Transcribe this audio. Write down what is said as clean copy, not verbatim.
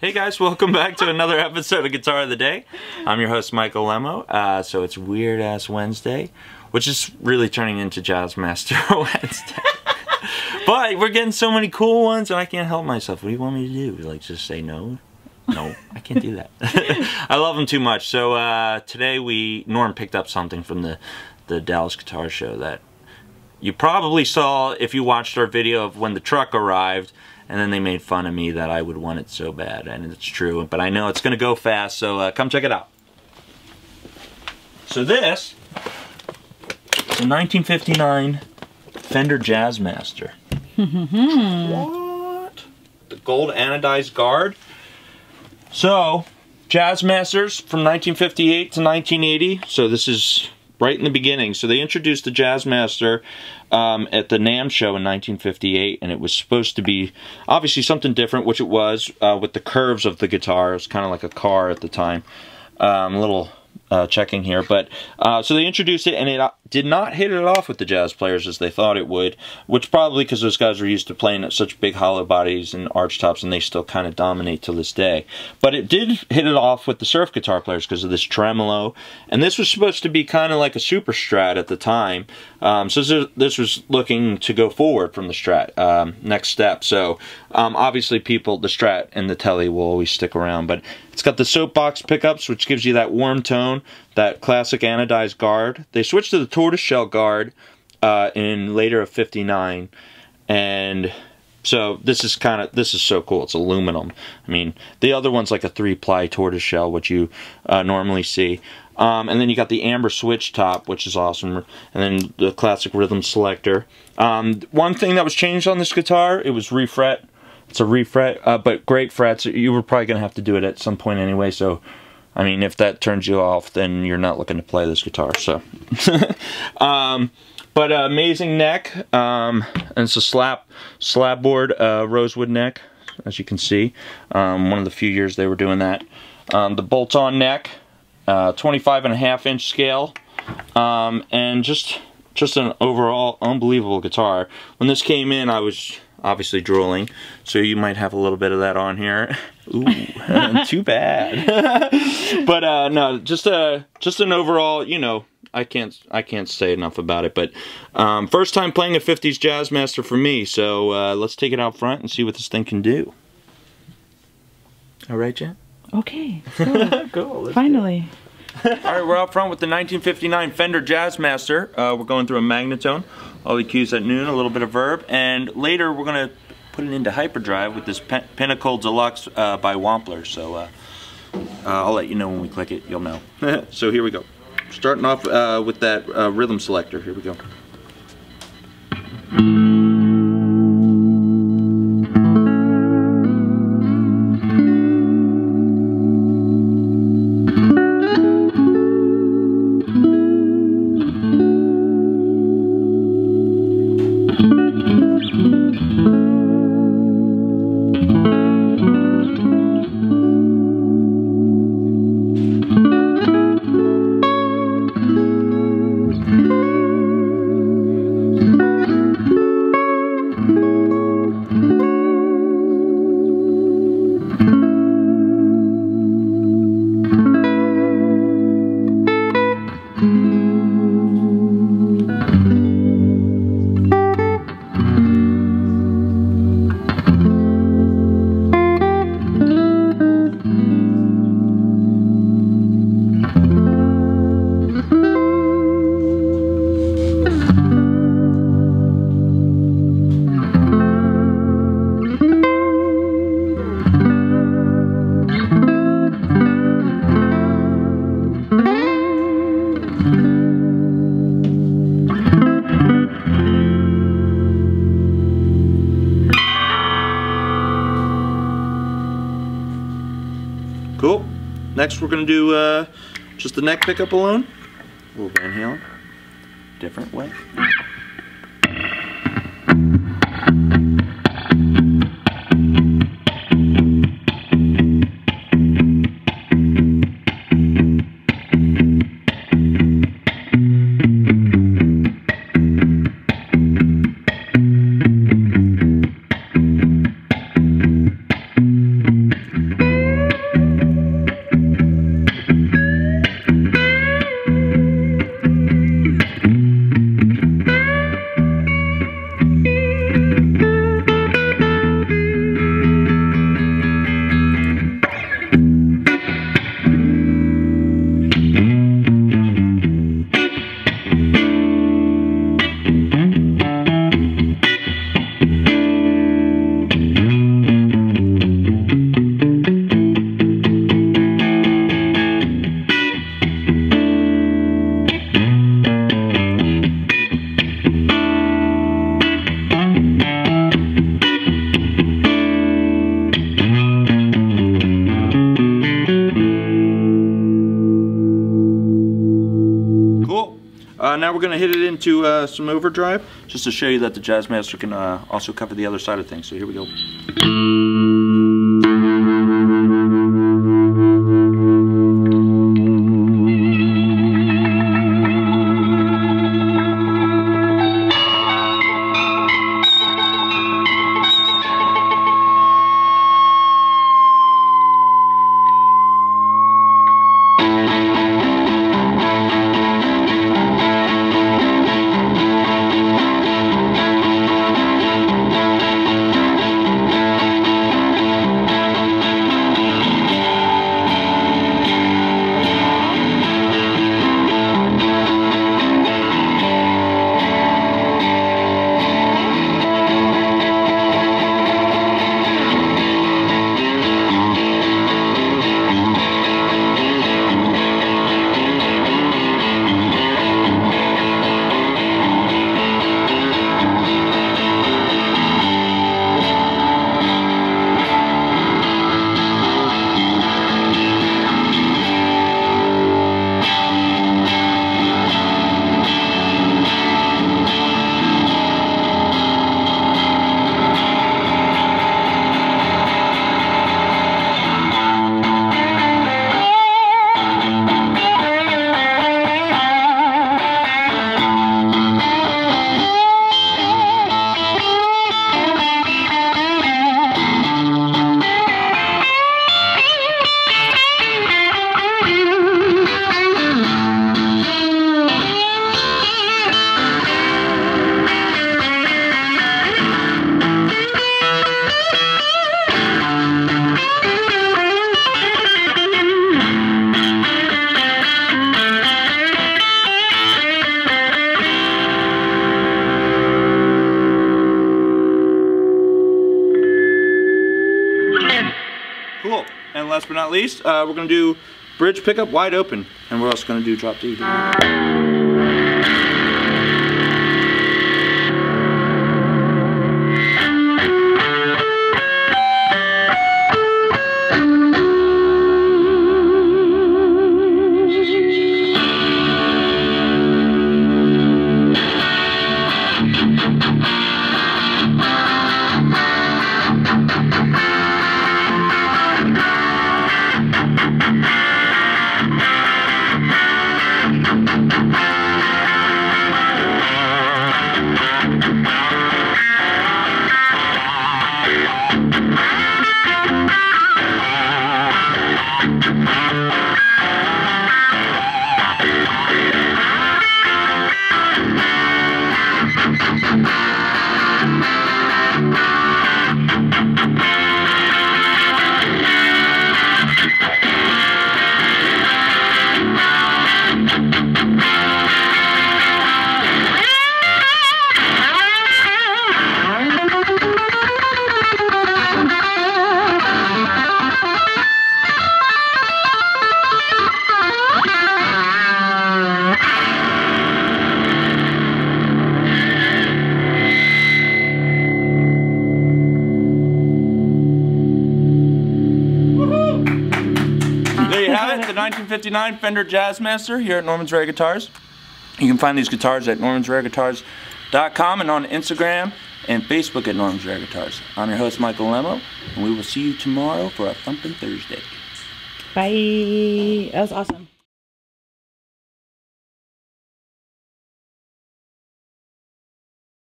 Hey guys, welcome back to another episode of Guitar of the Day. I'm your host, Michael Lemmo. So it's Weird Ass Wednesday, which is really turning into Jazzmaster Wednesday. But we're getting so many cool ones and I can't help myself. What do you want me to do? Like just say no? No, I can't do that. I love them too much. So today Norm picked up something from the Dallas Guitar Show that you probably saw if you watched our video of when the truck arrived. And then they made fun of me that I would want it so bad, and it's true, but I know it's gonna go fast, so come check it out. So this is a 1959 Fender Jazzmaster. What? The gold anodized guard? So, Jazzmasters from 1958 to 1980, so this is right in the beginning. So they introduced the Jazzmaster at the NAMM show in 1958, and it was supposed to be obviously something different, which it was, with the curves of the guitar. It was kind of like a car at the time. A little checking here, but so they introduced it, and it did not hit it off with the jazz players as they thought it would, which probably because those guys were used to playing at such big hollow bodies and arch tops, and they still kind of dominate to this day. But it did hit it off with the surf guitar players because of this tremolo, and this was supposed to be kind of like a super Strat at the time, so this was looking to go forward from the Strat, next step. So obviously the Strat and the Tele will always stick around, but it's got the soapbox pickups, which gives you that warm tone, that classic anodized guard. They switched to the tortoiseshell guard in later of 59, and so this is so cool. It's aluminum. I mean, the other one's like a 3-ply tortoiseshell, which you normally see. And then you got the amber switch top, which is awesome, and then the classic rhythm selector. One thing that was changed on this guitar, it was refret. It's a refret, but great frets. You were probably going to have to do it at some point anyway, so I mean, if that turns you off, then you're not looking to play this guitar, so. But amazing neck, and it's a slab board rosewood neck, as you can see. One of the few years they were doing that. The bolt-on neck, 25.5-inch scale, and just an overall unbelievable guitar. When this came in, I was obviously drooling, so you might have a little bit of that on here. Ooh, too bad. But no, just an overall, you know, I can't say enough about it. But first time playing a 50s Jazzmaster for me, so let's take it out front and see what this thing can do. All right, Jen? Okay. Cool. Cool, finally. All right, we're out front with the 1959 Fender Jazzmaster. We're going through a Magnatone, all the EQs at noon, a little bit of verb, and later we're going to put it into hyperdrive with this Pinnacle Deluxe by Wampler. So I'll let you know when we click it, you'll know. So here we go. Starting off with that rhythm selector. Here we go. Cool. Next we're going to do just the neck pickup alone. A little Van Halen. Different way. now we're going to hit it into some overdrive, just to show you that the Jazzmaster can also cover the other side of things. So here we go. Cool. And last but not least, we're going to do bridge pickup wide open, and we're also going to do drop D. The 1959 Fender Jazzmaster here at Norman's Rare Guitars. You can find these guitars at normansrareguitars.com and on Instagram and Facebook at Norman's Rare Guitars. I'm your host, Michael Lemmo, and we will see you tomorrow for a Thumpin' Thursday. Bye. That was awesome.